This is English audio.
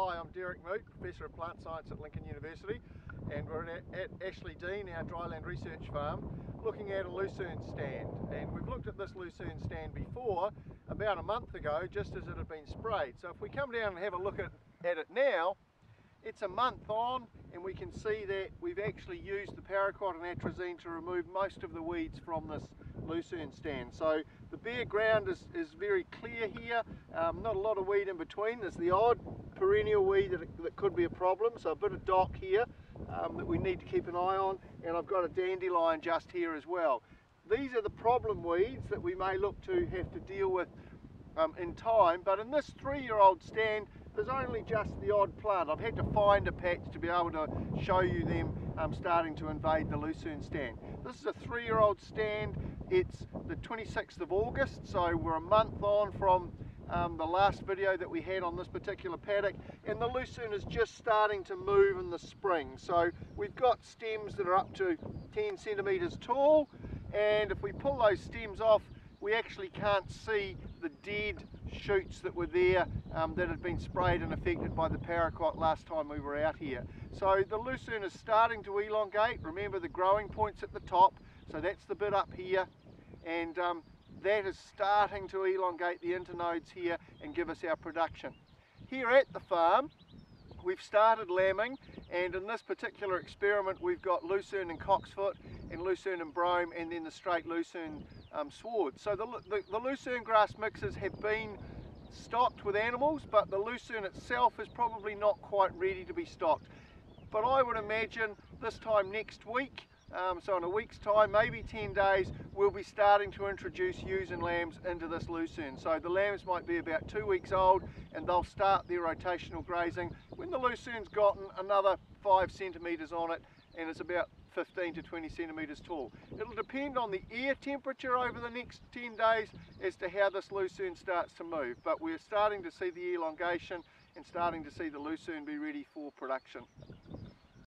Hi, I'm Derrick Moot, Professor of Plant Science at Lincoln University, and we're at Ashley Dean, our dryland research farm, looking at a lucerne stand. And we've looked at this lucerne stand before, about a month ago, just as it had been sprayed. So if we come down and have a look at it now, it's a month on, and we can see that we've actually used the paraquat and atrazine to remove most of the weeds from this lucerne stand. So the bare ground is very clear here, not a lot of weed in between. There's the odd perennial weed that could be a problem, so a bit of dock here that we need to keep an eye on, and I've got a dandelion just here as well. These are the problem weeds that we may look to have to deal with in time, but in this three-year-old stand there's only just the odd plant. I've had to find a patch to be able to show you them starting to invade the lucerne stand. This is a three-year-old stand. It's the 26th of August, so we're a month on from the last video that we had on this particular paddock, and the lucerne is just starting to move in the spring. So we've got stems that are up to 10 centimetres tall, and if we pull those stems off, we actually can't see the dead shoots that were there that had been sprayed and affected by the paraquat last time we were out here. So the lucerne is starting to elongate. Remember the growing point's at the top, so that's the bit up here, and that is starting to elongate the internodes here and give us our production. Here at the farm we've started lambing, and in this particular experiment we've got lucerne and cocksfoot, and lucerne and brome, and then the straight lucerne sward. So the lucerne grass mixes have been stocked with animals, but the lucerne itself is probably not quite ready to be stocked. But I would imagine this time next week, so in a week's time, maybe 10 days, we'll be starting to introduce ewes and lambs into this lucerne. So the lambs might be about 2 weeks old, and they'll start their rotational grazing when the lucerne's gotten another 5 centimetres on it, and it's about 15 to 20 centimetres tall. It'll depend on the air temperature over the next 10 days as to how this lucerne starts to move, but we're starting to see the elongation and starting to see the lucerne be ready for production.